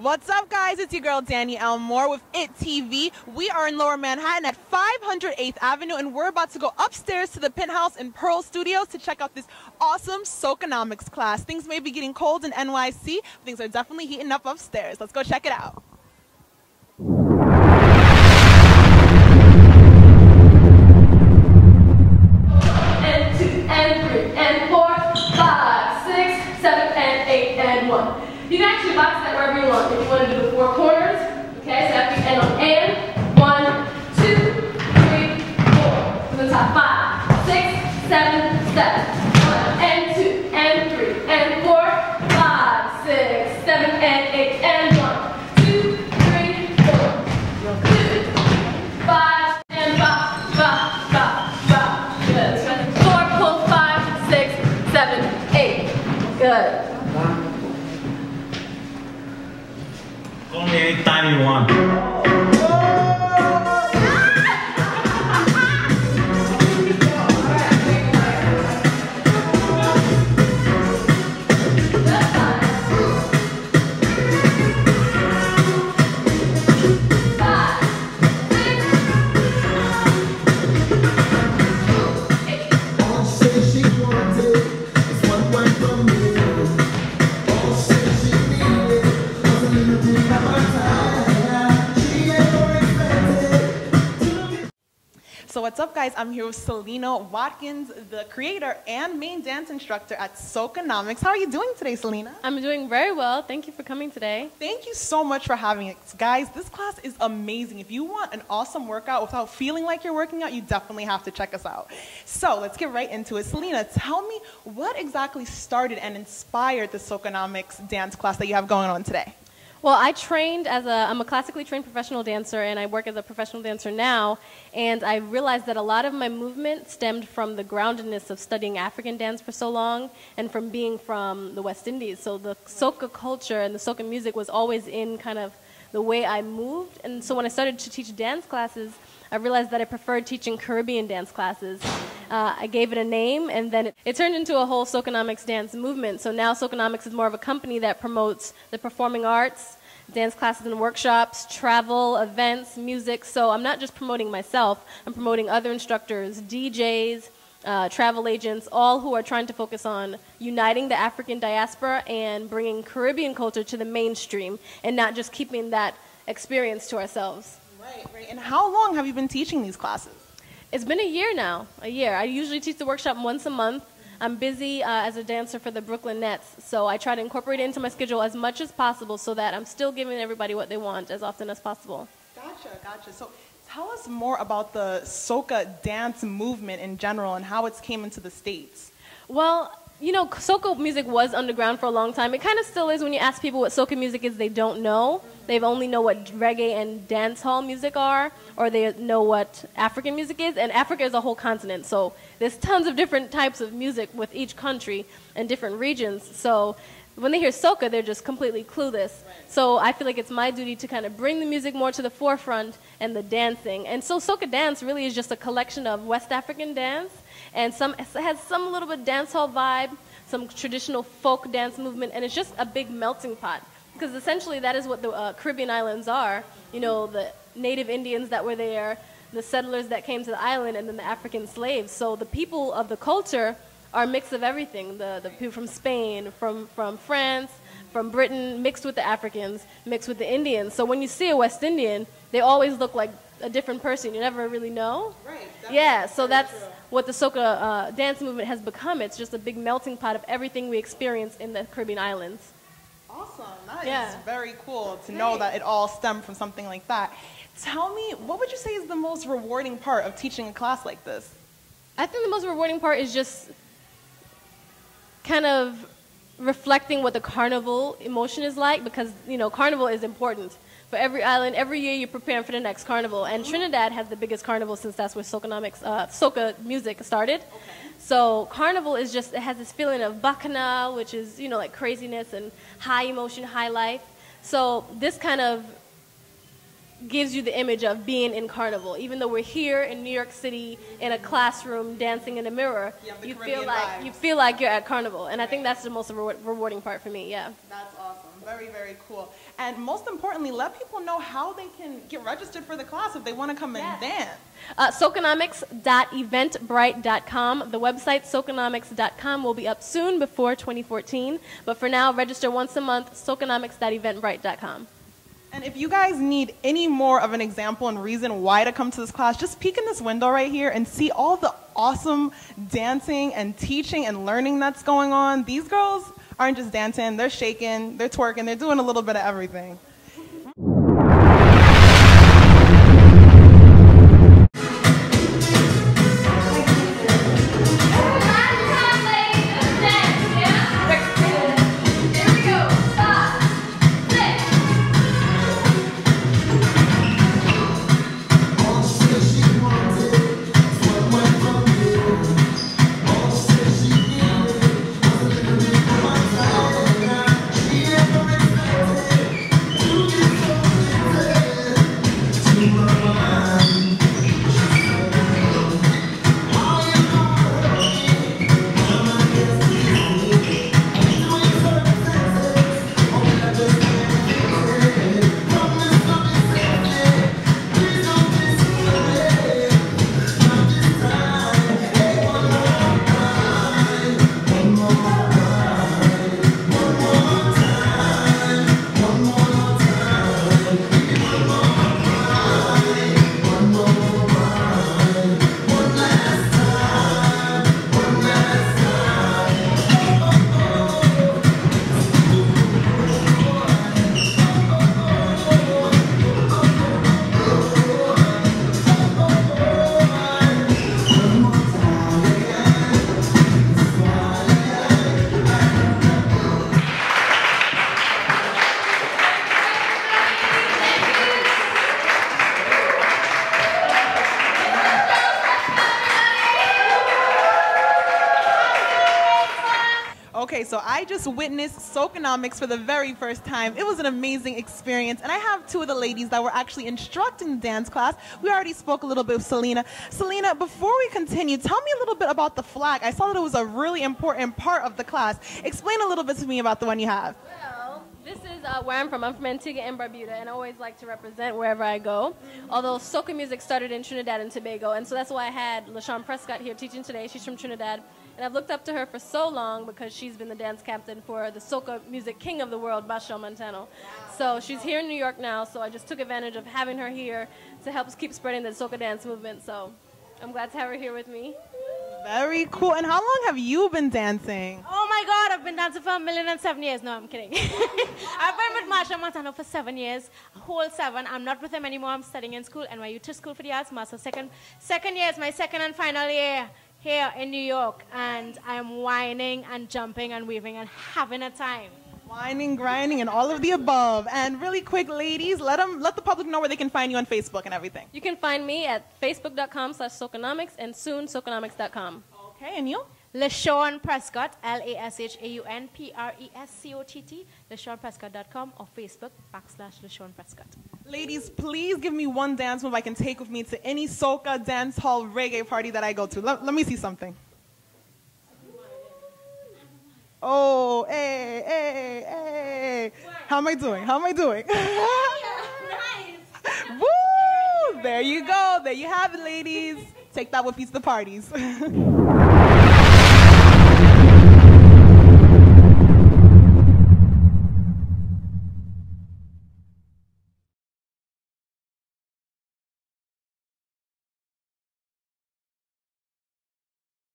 What's up, guys? It's your girl, Dani Elle Moore with IT TV. We are in Lower Manhattan at 508th Avenue, and we're about to go upstairs to the penthouse in Pearl Studios to check out this awesome Socanomics class. Things may be getting cold in NYC, but things are definitely heating up upstairs. Let's go check it out. So what's up, guys? I'm here with Selena Watkins, the creator and main dance instructor at Socanomics. How are you doing today, Selena? I'm doing very well. Thank you for coming today. Thank you so much for having us. Guys, this class is amazing. If you want an awesome workout without feeling like you're working out, you definitely have to check us out. So let's get right into it. Selena, tell me what exactly started and inspired the Socanomics dance class that you have going on today? Well, I'm a classically trained professional dancer, and I work as a professional dancer now, and I realized that a lot of my movement stemmed from the groundedness of studying African dance for so long and from being from the West Indies. So the Soca culture and the Soca music was always in kind of the way I moved, and so when I started to teach dance classes, I realized that I preferred teaching Caribbean dance classes. I gave it a name, and then it turned into a whole Socanomics dance movement. So now Socanomics is more of a company that promotes the performing arts, dance classes and workshops, travel, events, music. So I'm not just promoting myself, I'm promoting other instructors, DJs, travel agents, all who are trying to focus on uniting the African diaspora and bringing Caribbean culture to the mainstream and not just keeping that experience to ourselves. Right, right. And how long have you been teaching these classes? It's been a year now, a year. I usually teach the workshop once a month. I'm busy as a dancer for the Brooklyn Nets, so I try to incorporate it into my schedule as much as possible so that I'm still giving everybody what they want as often as possible. Gotcha, gotcha. So tell us more about the Soca dance movement in general and how it came into the States. Well, you know, Soca music was underground for a long time. It kind of still is. When you ask people what Soca music is, they don't know. They only know what reggae and dance hall music are, or they know what African music is. And Africa is a whole continent, so there's tons of different types of music with each country and different regions. So when they hear Soca, they're just completely clueless. Right. So I feel like it's my duty to kind of bring the music more to the forefront and the dancing. And so Soca dance really is just a collection of West African dance, and it has some little bit dance hall vibe, some traditional folk dance movement, and it's just a big melting pot, because essentially that is what the Caribbean islands are. You know, the native Indians that were there, the settlers that came to the island, and then the African slaves. So the people of the culture are a mix of everything, the people from Spain, from France, from Britain, mixed with the Africans, mixed with the Indians. So when you see a West Indian, they always look like a different person. You never really know. Right. Yeah, so that's what the Soca dance movement has become. It's just a big melting pot of everything we experience in the Caribbean islands. Awesome. That is very cool to know that it all stemmed from something like that. Tell me, what would you say is the most rewarding part of teaching a class like this? I think the most rewarding part is just kind of reflecting what the carnival emotion is like, because, you know, carnival is important. For every island, every year you're preparing for the next carnival. And Trinidad has the biggest carnival, since that's where Soca music started. Okay. So carnival is just, it has this feeling of bacchanal, which is, you know, like craziness and high emotion, high life. So this kind of gives you the image of being in carnival. Even though we're here in New York City in a classroom dancing in a mirror, you feel like you're at carnival. And I think that's the most rewarding part for me, yeah. That's awesome. very, very cool. And most importantly, let people know how they can get registered for the class if they want to come and dance. Socanomics.eventbrite.com. The website, Socanomics.com, will be up soon before 2014. But for now, register once a month, Socanomics.eventbrite.com. And if you guys need any more of an example and reason why to come to this class, just peek in this window right here and see all the awesome dancing and teaching and learning that's going on. These girls aren't just dancing, they're shaking, they're twerking, they're doing a little bit of everything. So I just witnessed Socanomics for the very first time. It was an amazing experience, and I have two of the ladies that were actually instructing the dance class. We already spoke a little bit with Selena. Selena, before we continue, tell me a little bit about the flag. I saw that it was a really important part of the class. Explain a little bit to me about the one you have. Well, this is where I'm from. I'm from Antigua and Barbuda, and I always like to represent wherever I go. Although soca music started in Trinidad and Tobago, and so that's why I had LaShaun Prescott here teaching today. She's from Trinidad. And I've looked up to her for so long because she's been the dance captain for the soca music king of the world, Machel Montano. So she's here in New York now, so I just took advantage of having her here to help keep spreading the soca dance movement. So I'm glad to have her here with me. Very cool. And how long have you been dancing? Oh my God, I've been dancing for 1,007 years. No, I'm kidding. I've been with Machel Montano for 7 years, a whole 7. I'm not with him anymore. I'm studying in school, NYU Tisch School for the Arts, master's second year is my second and final year here in New York, and I'm whining and jumping and weaving and having a time. Whining, grinding, and all of the above. And really quick, ladies, let the public know where they can find you on Facebook and everything. You can find me at facebook.com/Socanomics and soon Socanomics.com. Okay, and you? LaShaun Prescott, LaShaun Prescott, LaShaunPrescott.com or Facebook /LaShaun Prescott. Ladies, please give me one dance move I can take with me to any soca, dance hall, reggae party that I go to. Let me see something. Oh, hey, hey, hey. How am I doing? How am I doing? Nice. Woo! There you go. There you have it, ladies. Take that with you to the parties.